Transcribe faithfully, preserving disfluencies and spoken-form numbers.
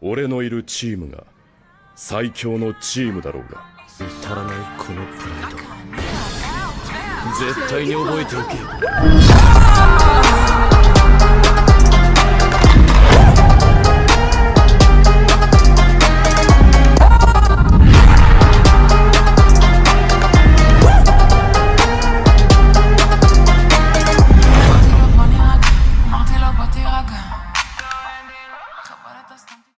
俺のいるチームが最強のチームだろうが。至らないこのプライド、絶対に覚えておけ。